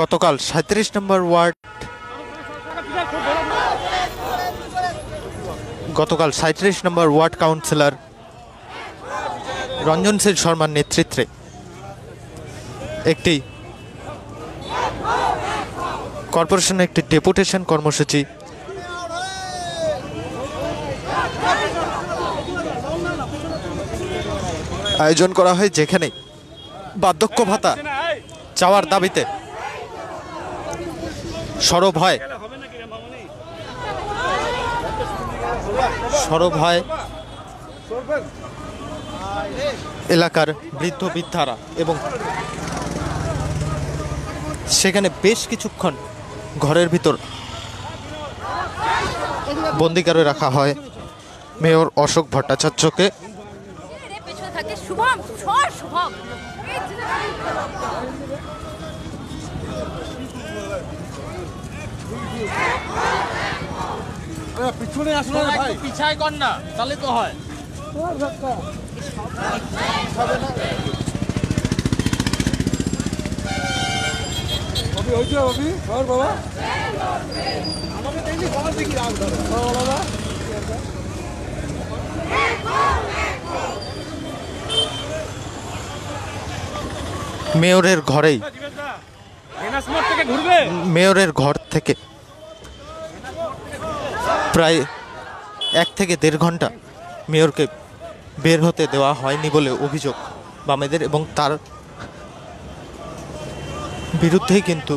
গতকাল ৩৭ নম্বর ward councillor Ranjanshil শর্মার নেতৃত্বে একটি কর্পোরেশনের একটি ডেপুটেশন কর্মসূচি আয়োজন করা হয়, যেখানে বার্ধক্য ভাতা চাওয়ার দাবিতে সরব হয় এলাকার বৃদ্ধ বৃদ্ধারা, এবং সেখানে বেশ কিছুক্ষণ ঘরের ভিতর বন্দী করে রাখা হয় মেয়র অশোক ভট্টাচার্যকে। পিছনে আসলে ভাই পিছায় কর না, তাহলে তো হয়। মেয়রের ঘর থেকে প্রায় 1 থেকে দেড় ঘন্টা মেয়রকে বের হতে দেওয়া হয়নি বলে অভিযোগ বামেদের, এবং তার বিরুদ্ধেই কিন্তু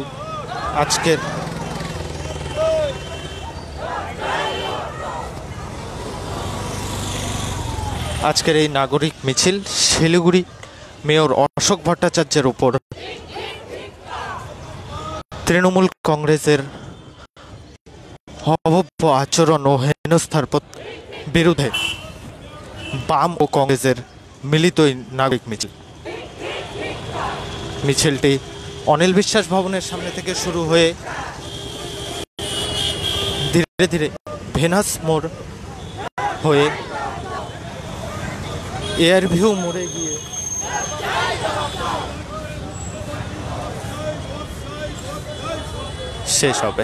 আজকের এই নাগরিক মিছিল। শিলিগুড়ি মেয়র অশোক ভট্টাচার্যের উপর তৃণমূল কংগ্রেসের অভব্য আচরণ ও হেনস্থার বিরুদ্ধে বাম ও কংগ্রেসের মিলিত নাগরিক মিছিল। মিছিলটি অনিল বিশ্বাস ভবনের সামনে থেকে শুরু হয়ে ধীরে ধীরে ভেনাস মোড় হয়ে এয়ারভিউ মোড়ে গিয়ে শেষ হবে।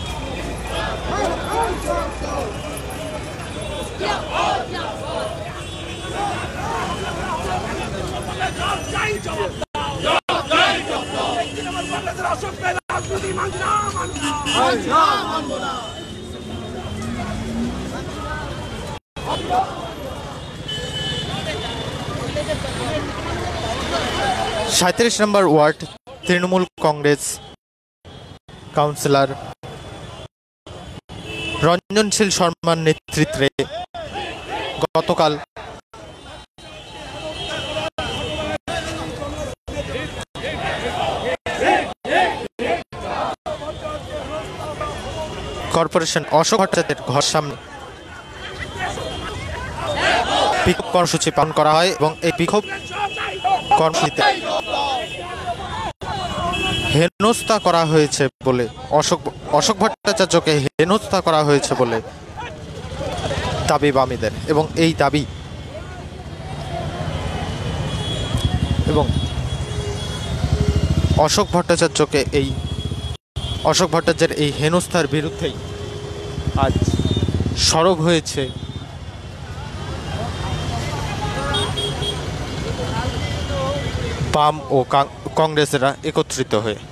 সাঁত্রিশ number ward Trinamool Congress councillor Ranjanshil শর্মার নেতৃত্বে গতকাল কর্পোরেশন অশোক ভট্টাচার্যের ঘর সামনে বিক্ষোভ কর্মসূচি পালন করা হয়, এবং এই বিক্ষোভ কর্মসূচিতে হেনস্থা করা হয়েছে বলে অশোক ভট্টাচার্যকে হেনস্থা করা হয়েছে বলে দাবি বামীদের, এবং এই দাবি এবং অশোক ভট্টাচার্যের এই হেনস্থার বিরুদ্ধেই আজ সরব হয়েছে বাম ও কংগ্রেসেরা একত্রিত হয়ে।